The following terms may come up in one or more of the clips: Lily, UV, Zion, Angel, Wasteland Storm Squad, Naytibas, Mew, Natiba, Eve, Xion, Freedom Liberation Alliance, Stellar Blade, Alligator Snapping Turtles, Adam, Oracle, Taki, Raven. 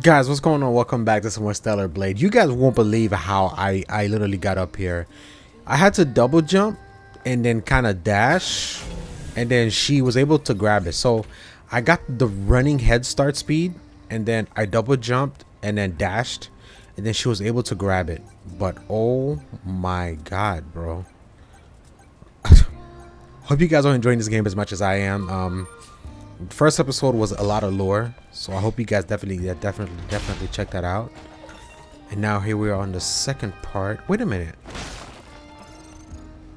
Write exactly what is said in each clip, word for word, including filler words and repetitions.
Guys, what's going on? Welcome back to some more Stellar Blade. You guys won't believe how I, I literally got up here. I had to double jump and then kind of dash, and then she was able to grab it. So I got the running head start speed, and then I double jumped and then dashed, and then she was able to grab it. But oh my god, bro. Hope you guys are enjoying this game as much as I am. Um, first episode was a lot of lore, so I hope you guys definitely yeah, definitely definitely check that out. And now here we are on the second part. Wait a minute,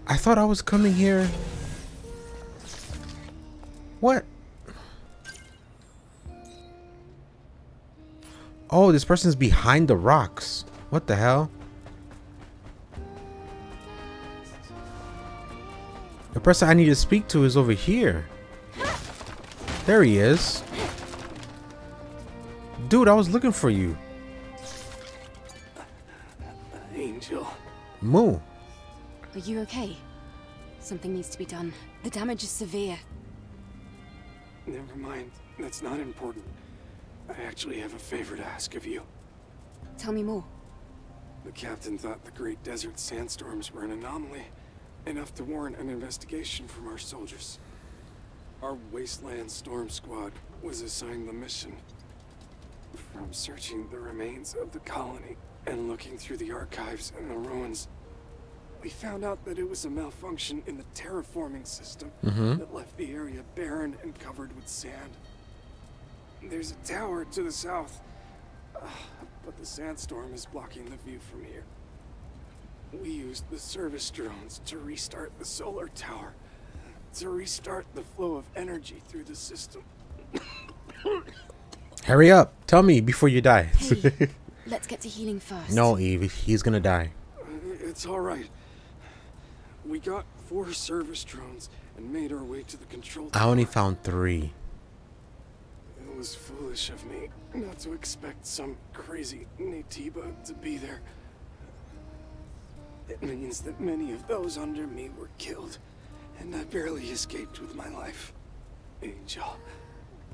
I thought I was coming here. What? Oh, this person's behind the rocks. What the hell? The person I need to speak to is over here. There he is. Dude, I was looking for you. Angel. Moo. Are you okay? Something needs to be done. The damage is severe. Never mind. That's not important. I actually have a favor to ask of you. Tell me more. The captain thought the great desert sandstorms were an anomaly, enough to warrant an investigation from our soldiers. Our Wasteland Storm Squad was assigned the mission. From searching the remains of the colony and looking through the archives and the ruins, we found out that it was a malfunction in the terraforming system mm-hmm. that left the area barren and covered with sand. There's a tower to the south, uh, but the sandstorm is blocking the view from here. We used the service drones to restart the solar tower, to restart the flow of energy through the system. Hurry up. Tell me before you die. Hey, let's get to healing first. No, Eve. He's going to die. It's all right. We got four service drones and made our way to the control tower. I only found three. It was foolish of me not to expect some crazy Natiba to be there. It means that many of those under me were killed, and I barely escaped with my life. Angel,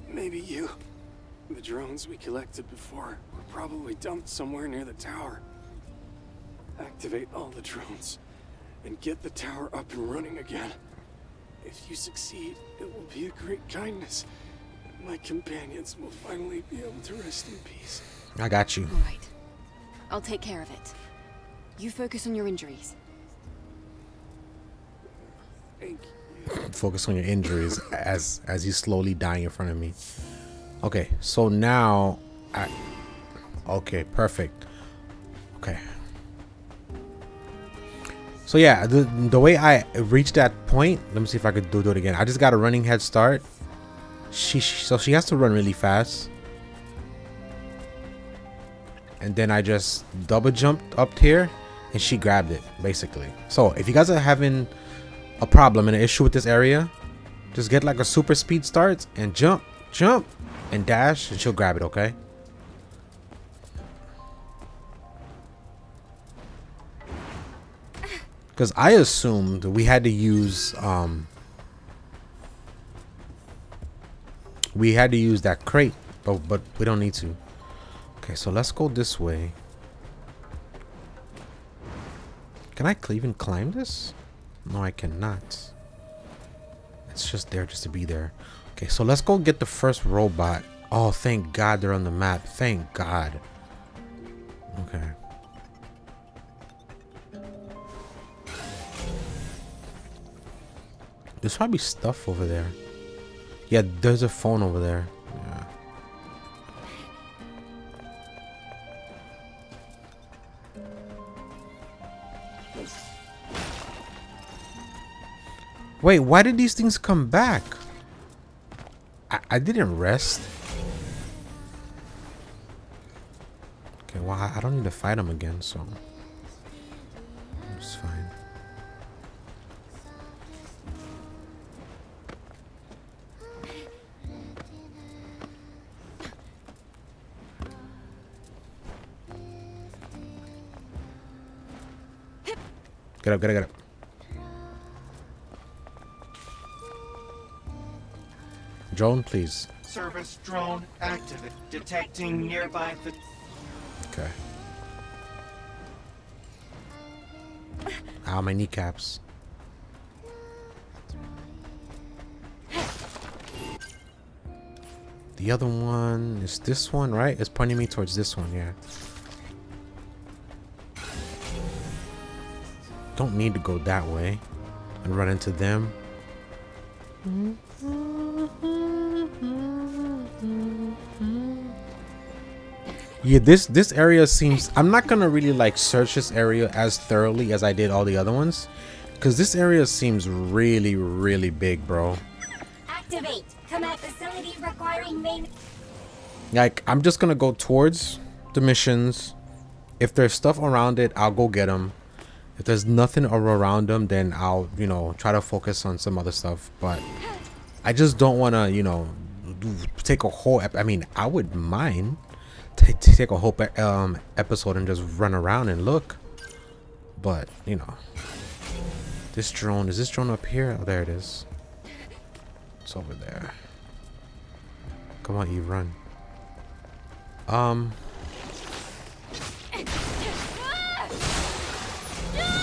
maybe you. The drones we collected before were probably dumped somewhere near the tower. Activate all the drones and get the tower up and running again. If you succeed, it will be a great kindness. My companions will finally be able to rest in peace. I got you. All right. I'll take care of it. You focus on your injuries. Thank you. Focus on your injuries as as you slowly die in front of me. Okay, so now I okay, perfect. Okay. So yeah, the the way I reached that point, let me see if I could do, do it again. I just got a running head start. She so she has to run really fast. And then I just double jumped up here and she grabbed it, basically. So if you guys are having a problem and an issue with this area, just get like a super speed start and jump, jump, and dash, and she'll grab it, okay? Because I assumed we had to use, um, we had to use that crate, but, but we don't need to. Okay, so let's go this way. Can I even climb this? No, I cannot. It's just there just to be there. Okay, so let's go get the first robot. Oh, thank God they're on the map. Thank God. Okay. There's probably stuff over there. Yeah, there's a phone over there. Yeah. Wait, why did these things come back? I, I didn't rest. Okay, well, I, I don't need to fight them again, so it's fine. Get up, get up, get up. Drone, please. service drone active. Detecting nearby. Okay. Ow, my kneecaps. The other one is this one, right? It's pointing me towards this one, yeah. Don't need to go that way and run into them. Yeah, this this area seems... I'm not gonna really like search this area as thoroughly as I did all the other ones, because this area seems really, really big, bro. Activate. Come at facility requiring main. Like, I'm just gonna go towards the missions. If there's stuff around it, I'll go get them. If there's nothing around them, then I'll, you know, try to focus on some other stuff. But I just don't want to, you know, take a whole... Ep I mean, I would mind t t take a whole um, episode and just run around and look. But, you know. This drone... Is this drone up here? Oh, there it is. It's over there. Come on, Eve, run. Um...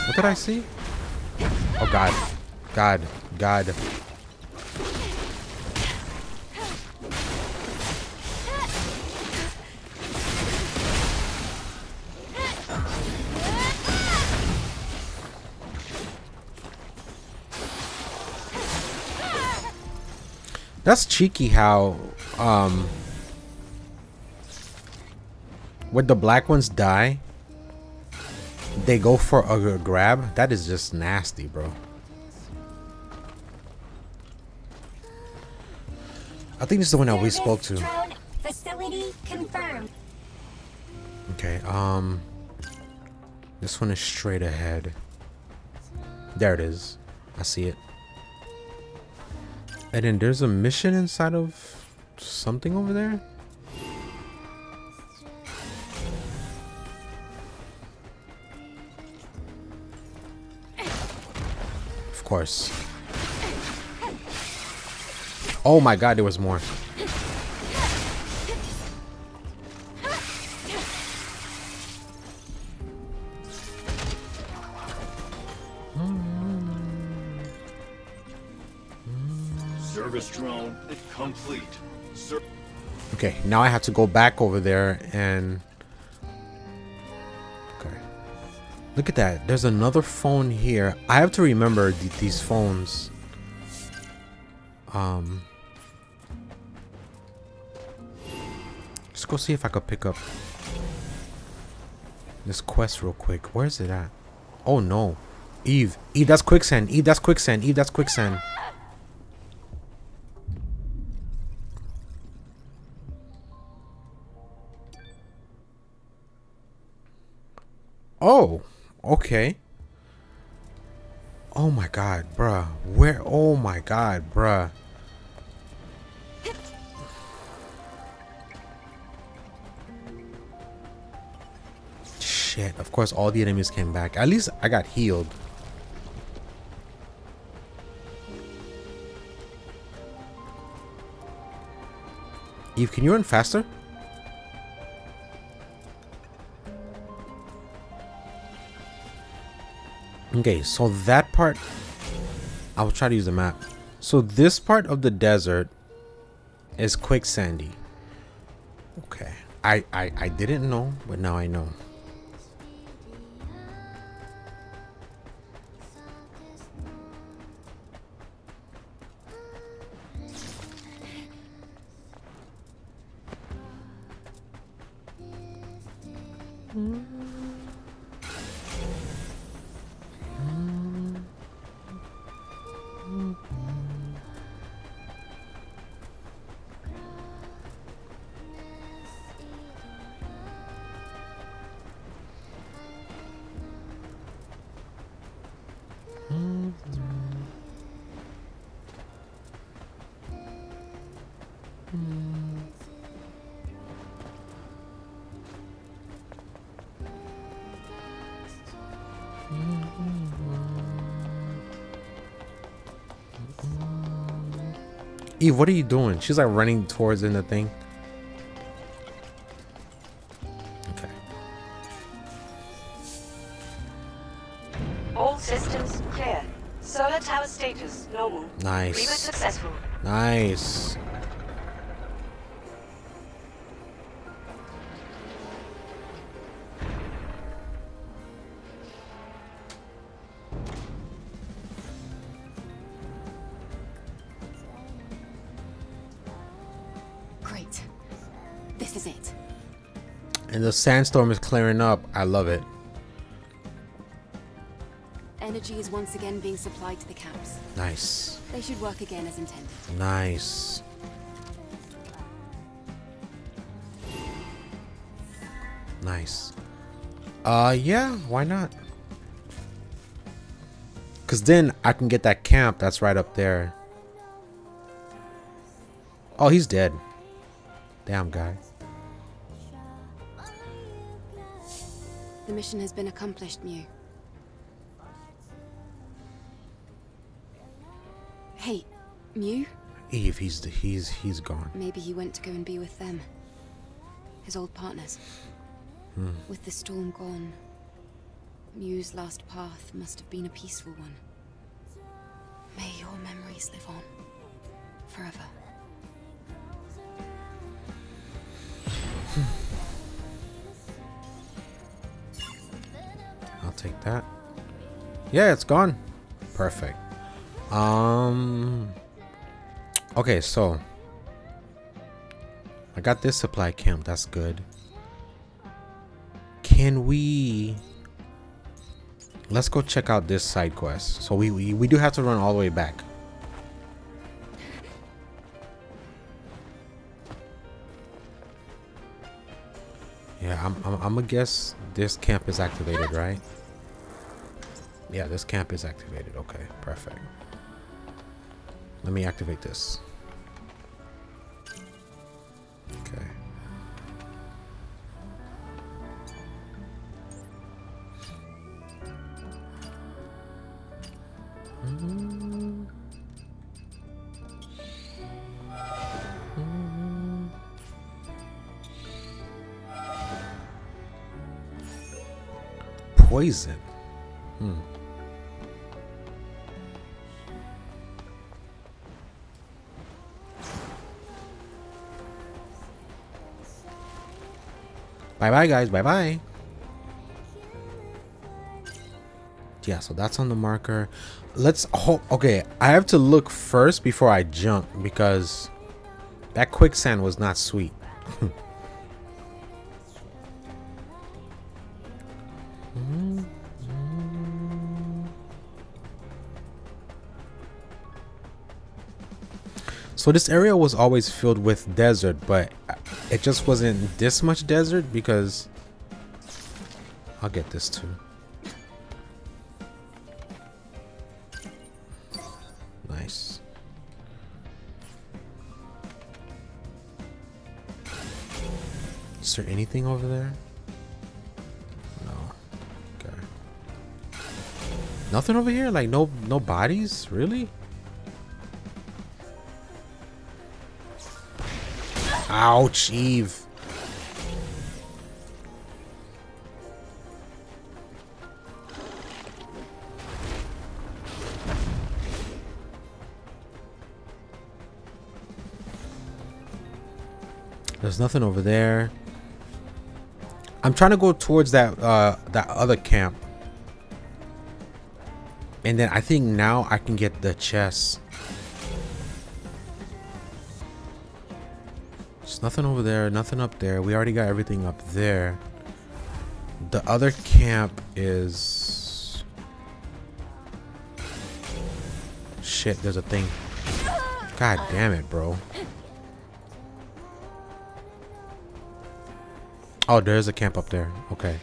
What did I see? Oh god. God. God. That's cheeky how, um... when the black ones die, they go for a grab. That is just nasty, bro. I think this is the one that we spoke to. Facility confirmed. Okay, um this one is straight ahead. There it is. I see it. And then there's a mission inside of something over there. Course. Oh my god, there was more. Service drone complete. Ser okay, now I have to go back over there and... Look at that. There's another phone here. I have to remember th these phones. Um, let's go see if I could pick up this quest real quick. Where is it at? Oh no. Eve. Eve, that's quicksand. Eve, that's quicksand. Eve, that's quicksand. Oh. Okay. Oh my god, bruh. Where? Oh my god, bruh. Shit. Of course, all the enemies came back. At least I got healed. Eve, can you run faster? Okay, so that part, I'll try to use the map. So this part of the desert is quicksandy. Okay, I, I, I didn't know, but now I know. Eve, what are you doing? She's like running towards in the thing. Okay. All systems clear. Solar tower status normal. Nice. We were successful. Nice. And the sandstorm is clearing up. I love it. Energy is once again being supplied to the camps. Nice. They should work again as intended. Nice. Nice. Uh, yeah, why not? Because then I can get that camp that's right up there. Oh, he's dead. Damn guy. The mission has been accomplished, Mew. Hey, Mew? Eve, he's the, he's he's gone. Maybe he went to go and be with them. His old partners. Hmm. With the storm gone, Mew's last path must have been a peaceful one. May your memories live on. Forever. Hmm. Take that. Yeah, it's gone. Perfect. Um okay, so I got this supply camp, that's good. Can we, let's go check out this side quest. So we we, we do have to run all the way back. Yeah, I'm, I'm, I'm gonna guess this camp is activated, right? Yeah, this camp is activated. Okay, perfect. Let me activate this. Okay. Mm-hmm. Mm-hmm. Poison. Hmm. Bye bye guys, bye bye. Yeah, so that's on the marker. Let's hope. Okay, I have to look first before I jump because that quicksand was not sweet. So this area was always filled with desert, but it just wasn't this much desert because I'll get this too. Nice. Is there anything over there? No. Okay. Nothing over here? Like no no bodies? Really? Ouch, Eve. There's nothing over there. I'm trying to go towards that uh, that other camp. And then I think now I can get the chest. Nothing over there, nothing up there. We already got everything up there. The other camp is... Shit, there's a thing. God damn it, bro. Oh, there's a camp up there. Okay.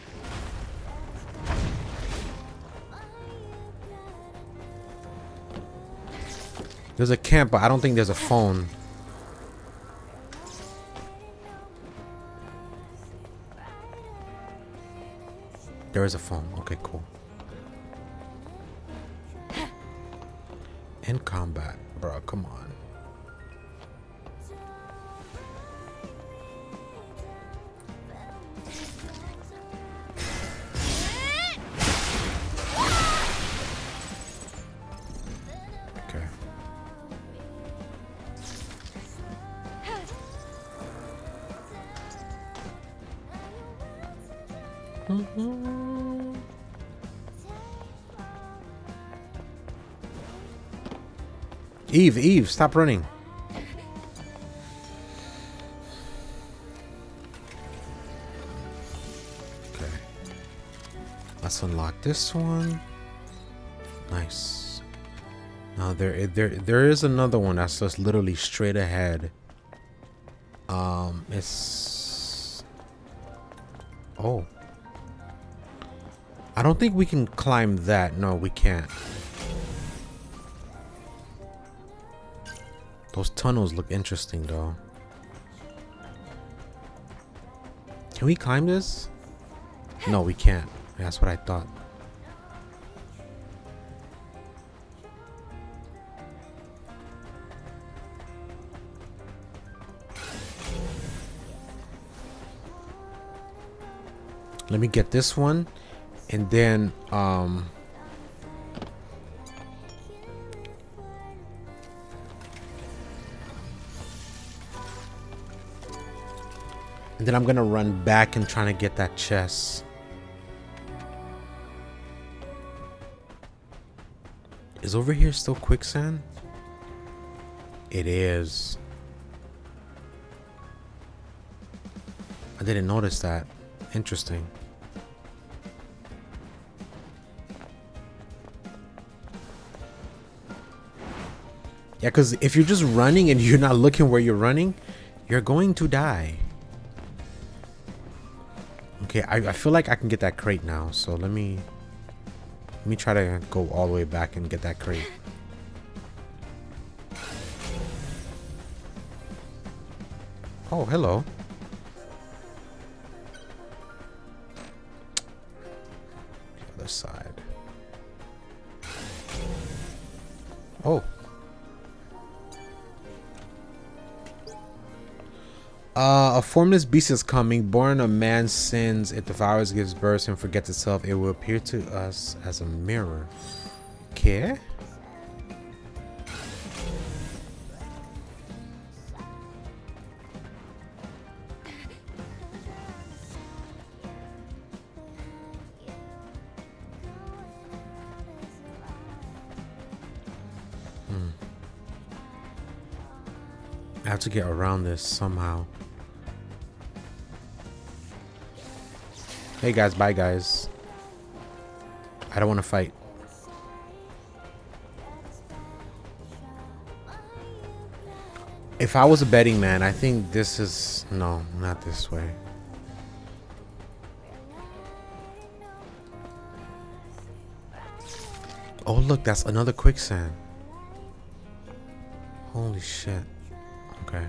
There's a camp, but I don't think there's a phone. There is a phone. Okay, cool. In combat, bro. Come on. Eve, Eve, stop running. Okay. Let's unlock this one. Nice. Now there there there is another one that's just literally straight ahead. Um it's oh. I don't think we can climb that. No, we can't. Those tunnels look interesting, though. Can we climb this? No, we can't. That's what I thought. Let me get this one, and then um Then I'm gonna run back and trying to get that chest. Is over here still quicksand? It is. I didn't notice that. Interesting. Yeah, because if you're just running and you're not looking where you're running, you're going to die. Okay, I, I feel like I can get that crate now, so let me let me try to go all the way back and get that crate. Oh, hello. The other side. Oh. Uh, a formless beast is coming, born of man's sins. It devours, gives birth, and forgets itself. It will appear to us as a mirror. Okay. Hmm. I have to get around this somehow. Hey guys, bye guys. I don't want to fight. If I was a betting man, I think this is... No, not this way. Oh look, that's another quicksand. Holy shit. Okay.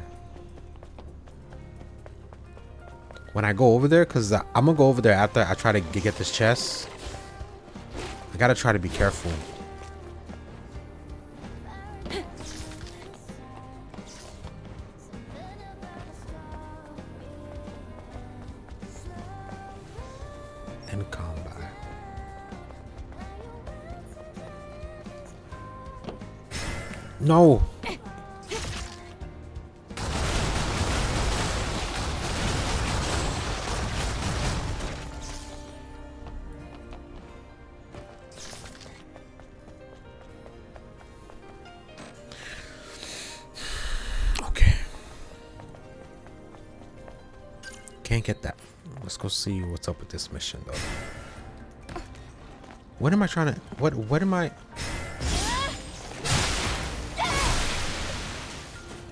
When I go over there, because I'm going to go over there after I try to get this chest. I got to try to be careful. And combat. No. Can't get that. Let's go see what's up with this mission though. What am I trying to what what am I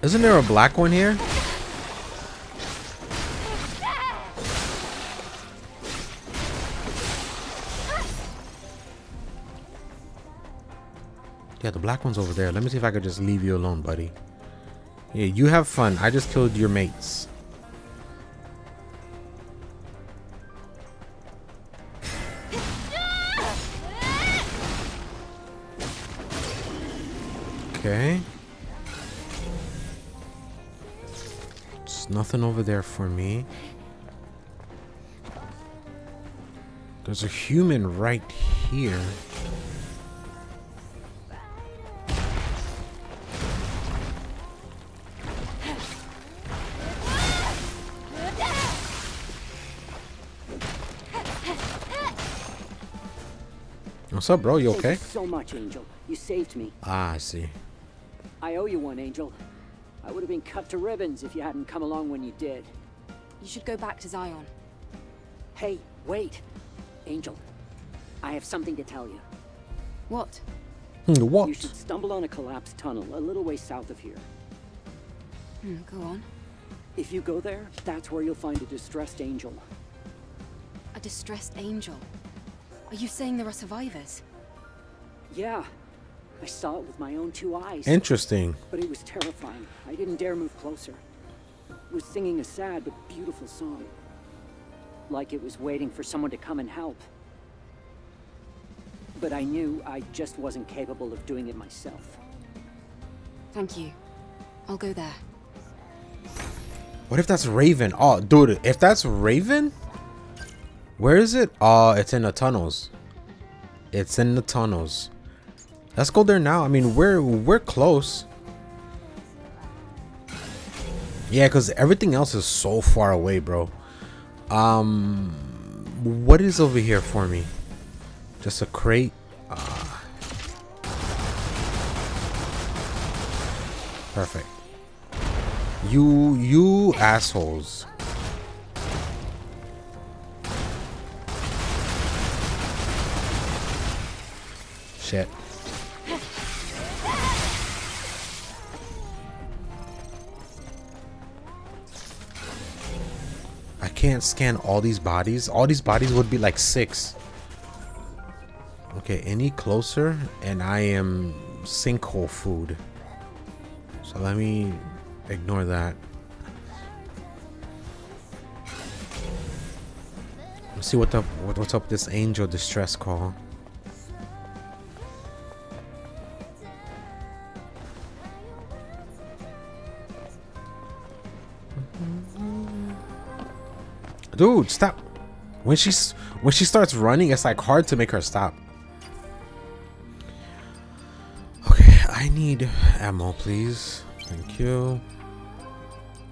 Isn't there a black one here? Yeah, the black one's over there. Let me see if I could just leave you alone, buddy. Yeah, you have fun. I just killed your mates. Okay. There's nothing over there for me. There's a human right here. What's up, bro? You okay? Thank you so much, Angel. You saved me. Ah, I see. I owe you one, Angel. I would have been cut to ribbons if you hadn't come along when you did. You should go back to Zion. Hey, wait. Angel, I have something to tell you. What? What? You should stumble on a collapsed tunnel a little way south of here. Mm, go on. If you go there, that's where you'll find a distressed angel. A distressed angel? Are you saying there are survivors? Yeah. I saw it with my own two eyes. Interesting. But it was terrifying. I didn't dare move closer. It was singing a sad but beautiful song. Like it was waiting for someone to come and help. But I knew I just wasn't capable of doing it myself. Thank you. I'll go there. What if that's Raven? Oh, dude, if that's Raven? Where is it? Oh, it's in the tunnels. It's in the tunnels. Let's go there now. I mean, we're we're close. Yeah, because everything else is so far away, bro. Um, what is over here for me? Just a crate. Uh, perfect. You you assholes. Shit. I can't scan all these bodies. All these bodies would be like six. Okay, any closer and I am sinkhole food. So let me ignore that. Let's see what up what, what's up with this angel distress call. Dude, stop. When she's when she starts running, it's like hard to make her stop. Okay, I need ammo, please. Thank you.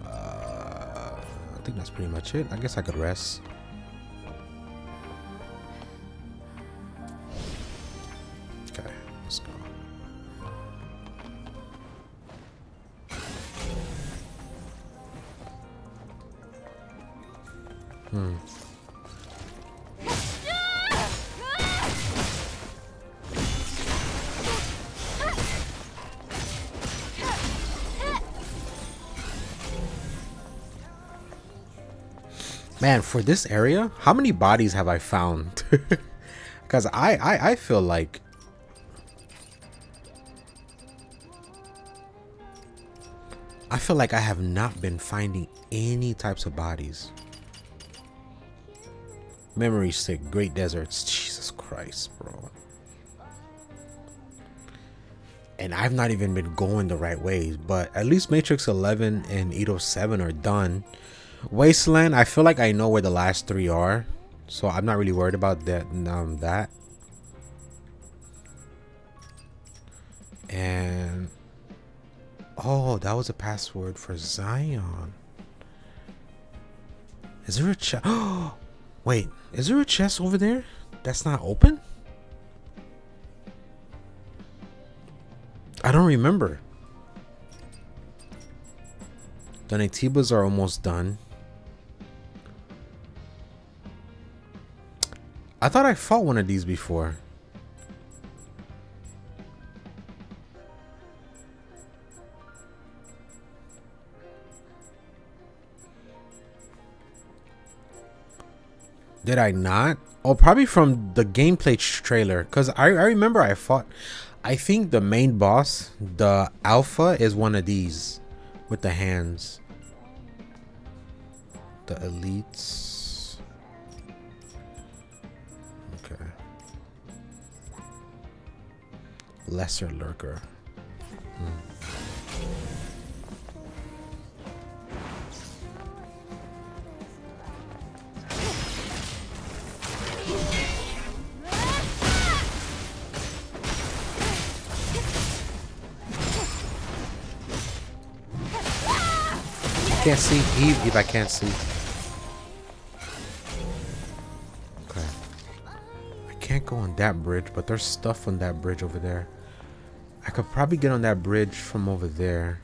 Uh, I think that's pretty much it. I guess I could rest. Okay, let's go. Hmm. Man, for this area, how many bodies have I found? Because I, I I feel like I feel like I have not been finding any types of bodies. Memory stick, great deserts. Jesus Christ, bro. And I've not even been going the right ways, but at least Matrix eleven and eight oh seven are done. Wasteland, I feel like I know where the last three are, so I'm not really worried about that. Um, that and oh, that was a password for Zion. Is there a chest? Oh, wait, is there a chest over there that's not open? I don't remember. The Naytibas are almost done. I thought I fought one of these before. Did I not? Oh, probably from the gameplay trailer, because I, I remember I fought, I think the main boss, the alpha, is one of these with the hands. The elites. Lesser lurker. Hmm. Can't see Eve. Eve, I can't see. Okay. I can't go on that bridge, but there's stuff on that bridge over there. I could probably get on that bridge from over there.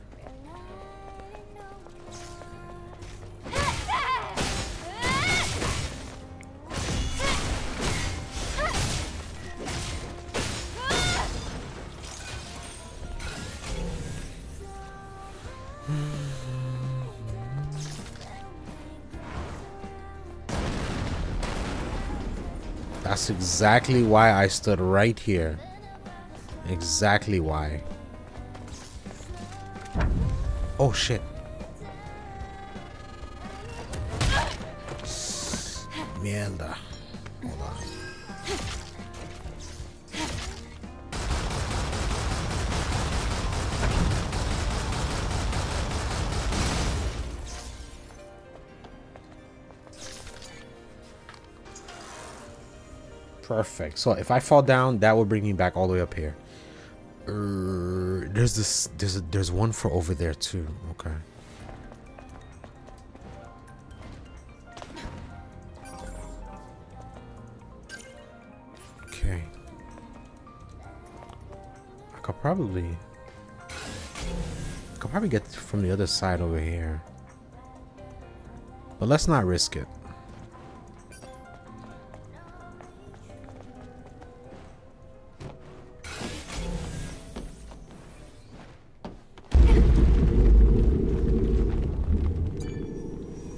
That's exactly why I stood right here. Exactly why. Oh shit. Mierda. Hold on. Perfect. So if I fall down, that will bring me back all the way up here. Uh, there's this. There's a, there's one for over there too. Okay. Okay. I could probably. I could probably get from the other side over here. But let's not risk it.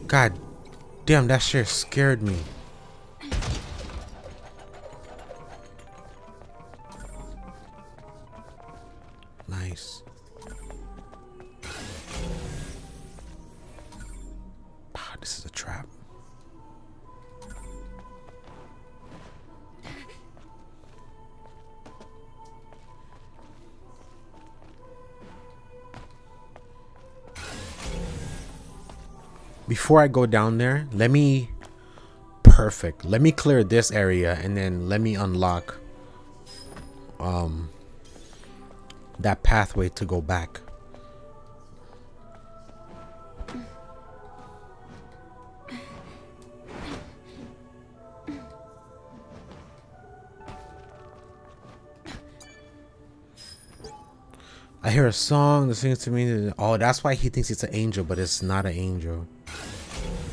God damn, that shit scared me. Nice. Wow, this is a trap. Before I go down there, let me perfect. Let me clear this area and then let me unlock um that pathway to go back. I hear a song that sings to me. Oh, that's why he thinks it's an angel, but it's not an angel.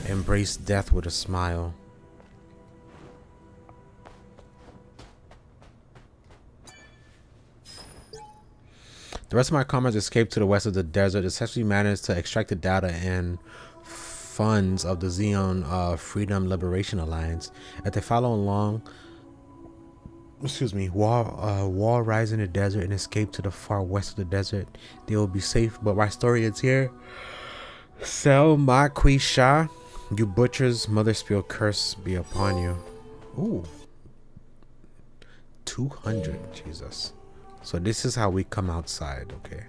Embrace death with a smile. The rest of my comrades escaped to the west of the desert. Essentially managed to extract the data and funds of the Xion uh, Freedom Liberation Alliance. As they follow along, excuse me, wall, uh, wall rise in the desert and escape to the far west of the desert. They will be safe, but my story is here. Sell my quisha. You butchers, mother spiel curse be upon you. Ooh. two hundred, Jesus. So this is how we come outside, okay.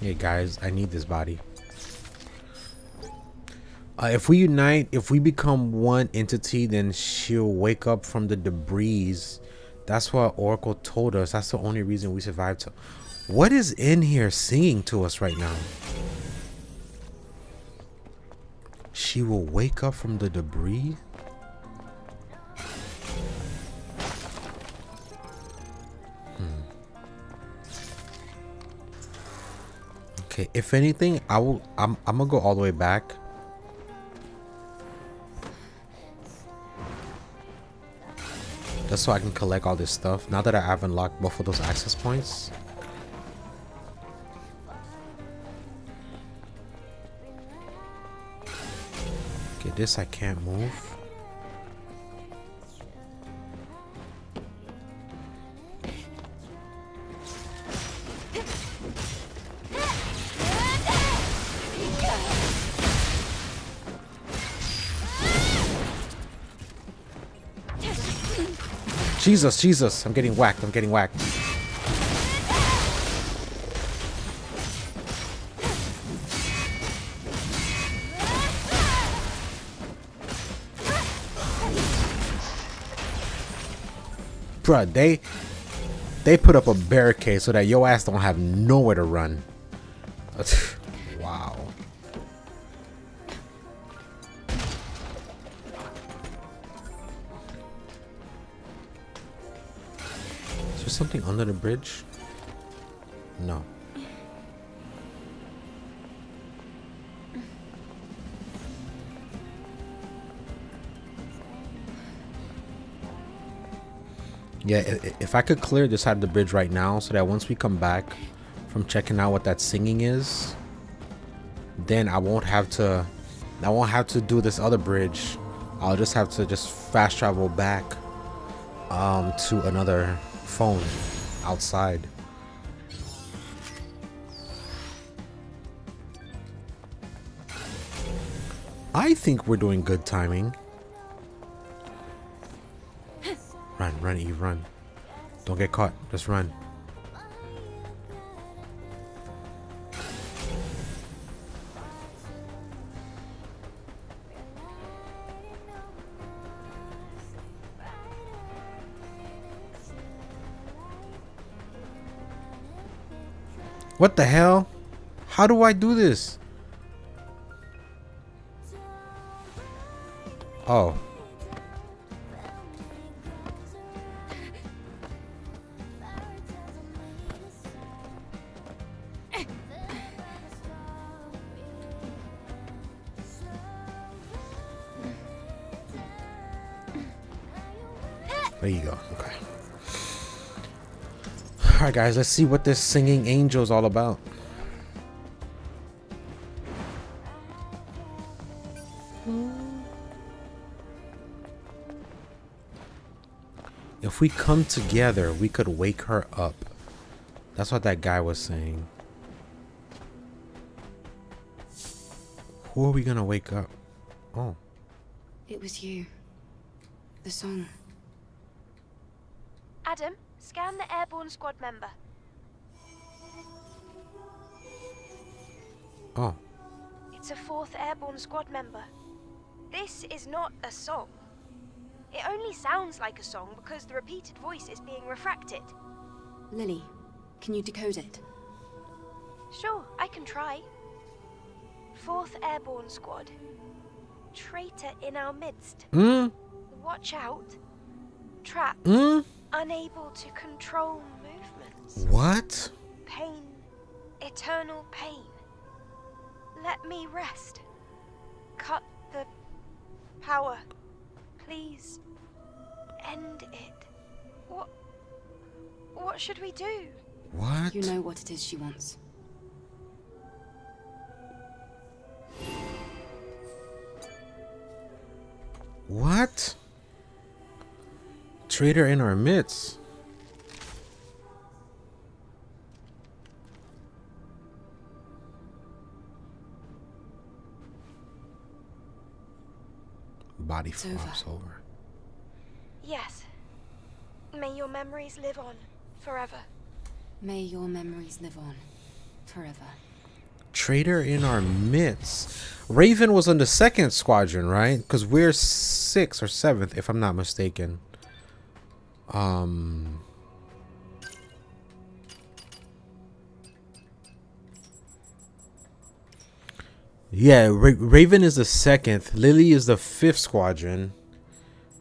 Hey guys, I need this body. Uh, if we unite, if we become one entity, then she'll wake up from the debris. That's what Oracle told us. That's the only reason we survived. To what is in here singing to us right now? She will wake up from the debris? Hmm. Okay, if anything, I will, I'm, I'm gonna go all the way back. Just so I can collect all this stuff. Now that I have unlocked both of those access points. Okay, this I can't move. Jesus, Jesus, I'm getting whacked, I'm getting whacked. Bruh, they they put up a barricade so that your ass don't have nowhere to run. Wow. Is there something under the bridge? No. Yeah, if I could clear this side of the bridge right now so that once we come back from checking out what that singing is, then I won't have to I won't have to do this other bridge. I'll just have to just fast travel back um, to another phone outside. I think we're doing good timing. Run, run, Eve, run. Don't get caught. Just run. What the hell? How do I do this? Oh. There you go. Okay. All right, guys. Let's see what this singing angel is all about. If we come together, we could wake her up. That's what that guy was saying. Who are we gonna wake up? Oh. It was you. The song. Adam, scan the airborne squad member. Oh. It's a fourth airborne squad member. This is not a song. It only sounds like a song because the repeated voice is being refracted. Lily, can you decode it? Sure, I can try. Fourth airborne squad. Traitor in our midst. Mm. Watch out. Trapped. Mm. Unable to control movements. What? Pain. Eternal pain. Let me rest. Cut the power. Please. End it. What? What should we do? What? You know what it is she wants. What? Traitor in our midst. Body flops over. over. Yes. May your memories live on forever. May your memories live on forever. Traitor in our midst. Raven was on the second squadron, right? Because we're sixth or seventh, if I'm not mistaken. Um. Yeah, Ra Raven is the second. Lily is the fifth squadron.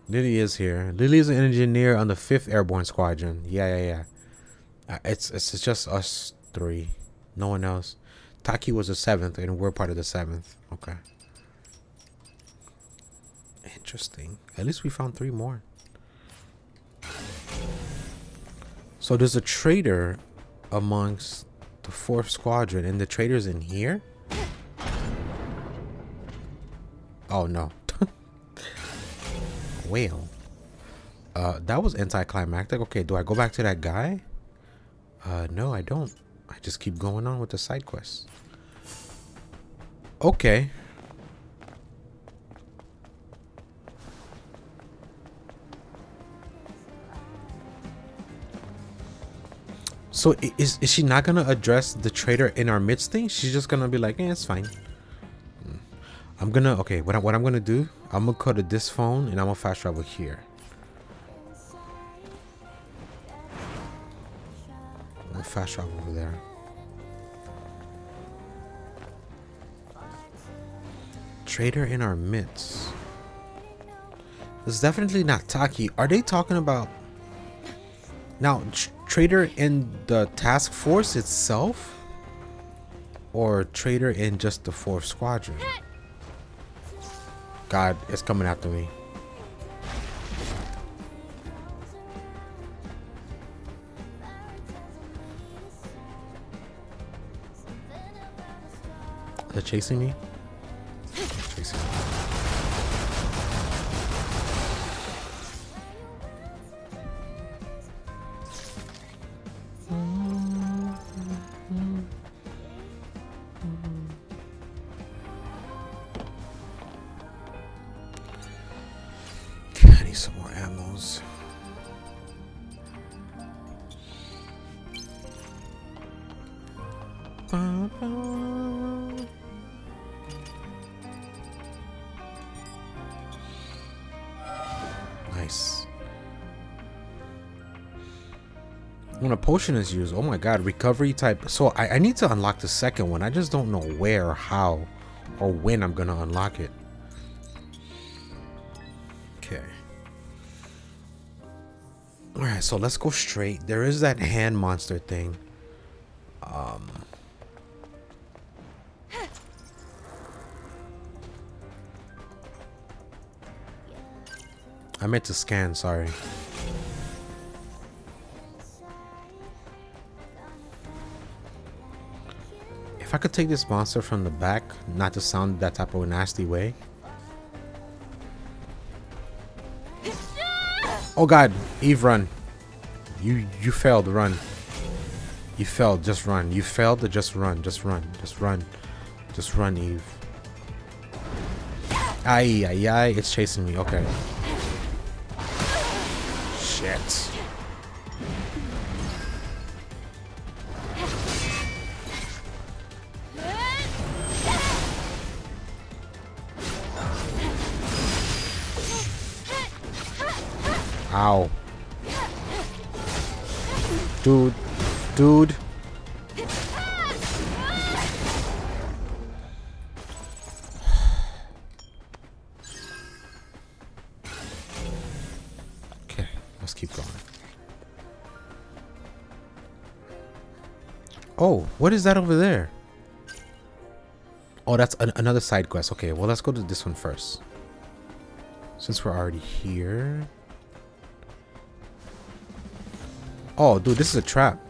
Lily is here. Lily is an engineer on the fifth airborne squadron. Yeah, yeah, yeah. Uh, it's it's just us three. No one else. Taki was the seventh, and we're part of the seventh. Okay. Interesting. At least we found three more. So there's a traitor amongst the fourth squadron, and the traitor's in here? Oh, no. Well. Uh, that was anticlimactic. Okay, do I go back to that guy? Uh, no, I don't. I just keep going on with the side quests. Okay. So is, is she not going to address the traitor in our midst thing? She's just going to be like, eh, it's fine. I'm going to, okay, what, I, what I'm going to do, I'm going to go to this phone and I'm going to fast travel here. fast travel over there. Traitor in our midst. It's definitely not Taki. Are they talking about now tr traitor in the task force itself, or traitor in just the fourth squadron? God, it's coming after me. They're chasing me. Chasing me. I need some more ammos. Nice. When a potion is used, oh my god, recovery type. So I, I need to unlock the second one. I just don't know where, how, or when I'm gonna unlock it. Okay. Alright, so let's go straight. There is that hand monster thing. Um... I meant to scan, sorry. If I could take this monster from the back, not to sound that type of a nasty way. Oh god, Eve, run. You you failed, run. You failed, just run. You failed to just run, just run, just run. Just run, Eve. Aye, aye, aye, it's chasing me, okay. Shit. Ow. Dude. Dude. Oh, what is that over there? Oh, that's an another side quest. Okay, well, let's go to this one first. Since we're already here. Oh, dude, this is a trap.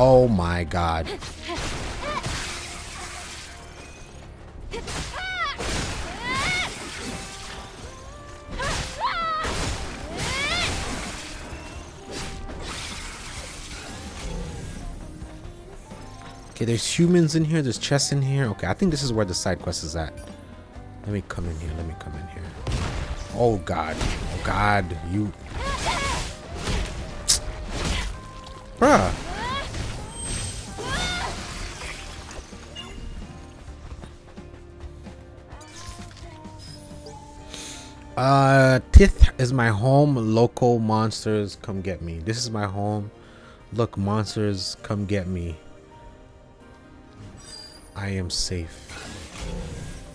Oh my god. Okay, there's humans in here, there's chests in here. Okay, I think this is where the side quest is at. Let me come in here, let me come in here. Oh god, oh god, you... Bruh. Uh, Tith is my home. Local monsters, come get me. This is my home. Look, monsters, come get me. I am safe.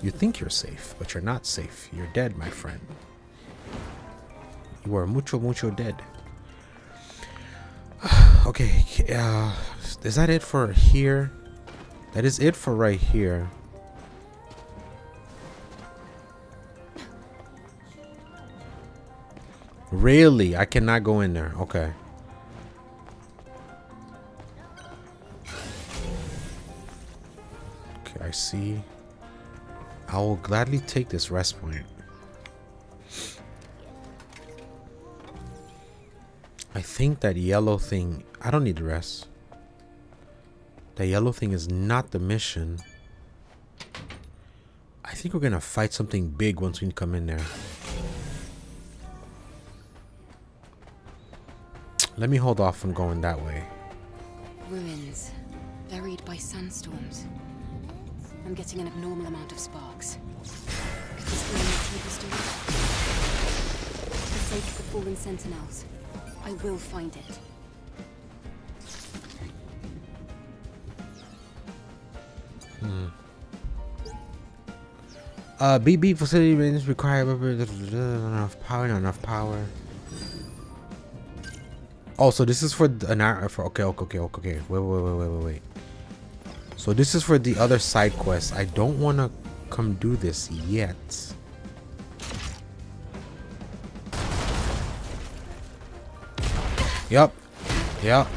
You think you're safe, but you're not safe. You're dead, my friend. You are mucho, mucho dead. Okay, uh, is that it for here? That is it for right here. Really? I cannot go in there. Okay. Okay, I see. I will gladly take this rest point. I think that yellow thing... I don't need the rest. That yellow thing is not the mission. I think we're gonna fight something big once we come in there. Let me hold off from going that way. Ruins, buried by sandstorms. I'm getting an abnormal amount of sparks. Could this be a Natiba's doing? For the sake of the fallen sentinels, I will find it. Hmm. Uh, beep beep facility maintenance required. Enough power, not enough power. Oh, so this is for an hour. For okay, okay, okay, okay. Wait, wait, wait, wait, wait, wait. So this is for the other side quest. I don't want to come do this yet. Yep. Yep.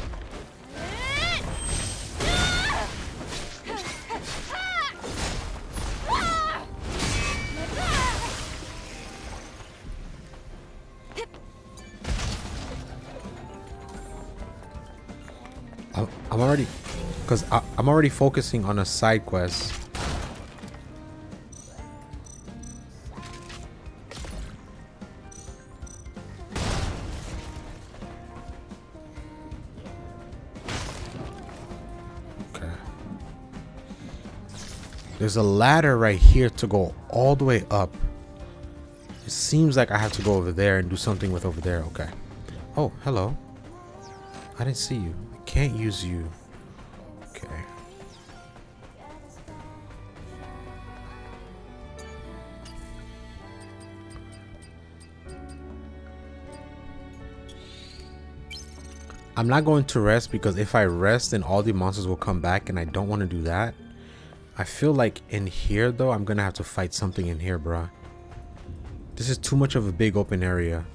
I'm already, because I'm already focusing on a side quest. Okay. There's a ladder right here to go all the way up. It seems like I have to go over there and do something with over there. Okay. Oh, hello. I didn't see you. Can't use you. Okay. I'm not going to rest because if I rest then all the monsters will come back and I don't want to do that. I feel like in here though I'm gonna have to fight something in here, bruh. This is too much of a big open area.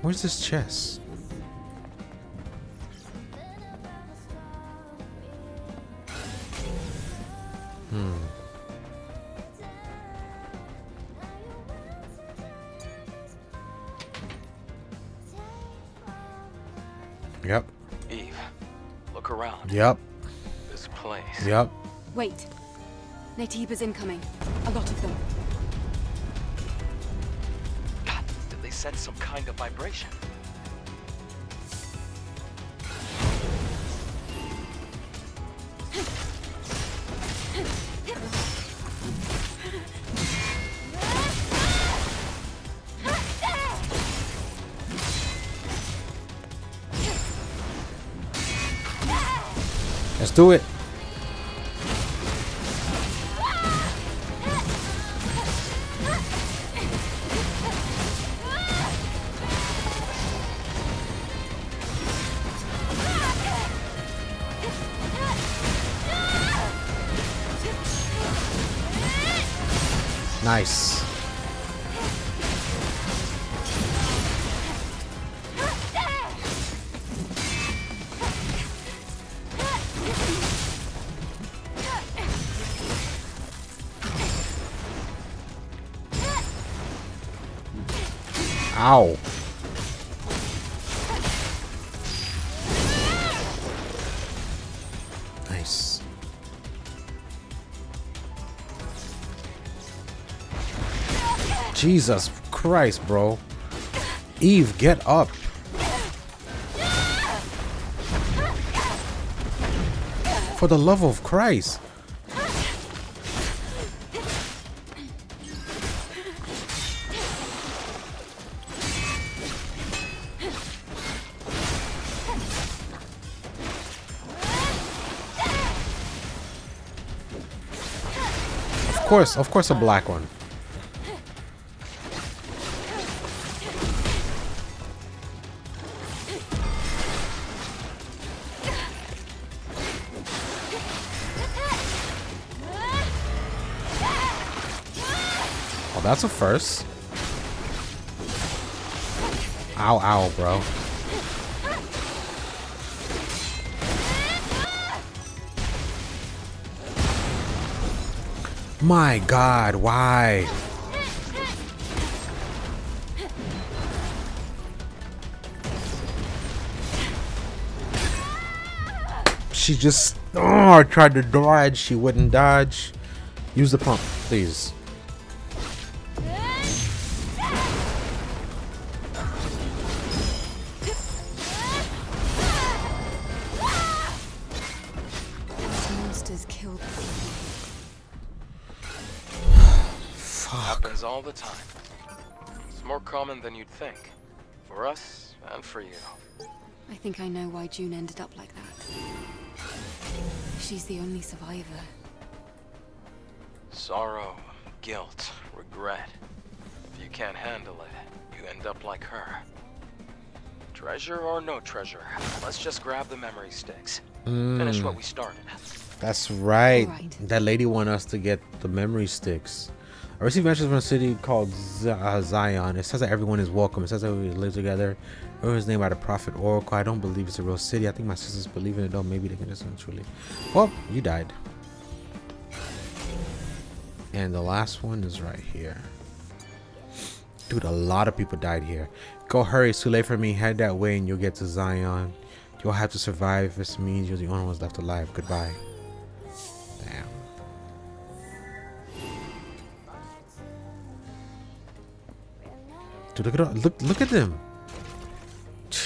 Where's this chest? Hmm. Yep. Eve, look around. Yep. This place. Yep. Wait. Natiba's incoming. A lot of them. Sense some kind of vibration. Let's do it. Nice. Ow. Nice. Jesus Christ, bro. Eve, get up. For the love of Christ. Of course, of course, a black one. that's a first. Ow, ow, bro. My God, why? She just oh, tried to dodge. She wouldn't dodge. Use the pump, please. All the time. It's more common than you'd think. For us and for you. I think I know why June ended up like that. She's the only survivor. Sorrow, guilt, regret. If you can't handle it, you end up like her. Treasure or no treasure, let's just grab the memory sticks. Mm. Finish what we started. That's right. right. That lady wanted us to get the memory sticks. I received messages from a city called Zion. It says that everyone is welcome. It says that we live together. Everyone's named by the prophet Oracle. I don't believe it's a real city. I think my sisters believe in it though. Maybe they can just truly. Well, you died. And the last one is right here. Dude, a lot of people died here. Go hurry. It's too late for me. Head that way and you'll get to Zion. You'll have to survive. This means you're the only ones left alive. Goodbye. Damn. Dude, look at look look at them.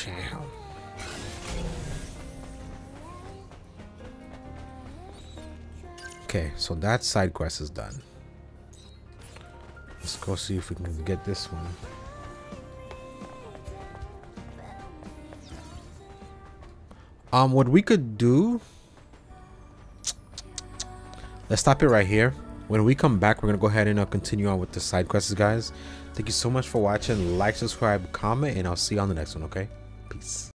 Damn. Okay, so that side quest is done. Let's go see if we can get this one. Um, what we could do. Let's stop it right here. When we come back, we're gonna go ahead and uh, continue on with the side quests, guys. Thank you so much for watching. Like, subscribe, comment, and I'll see you on the next one, okay? Peace.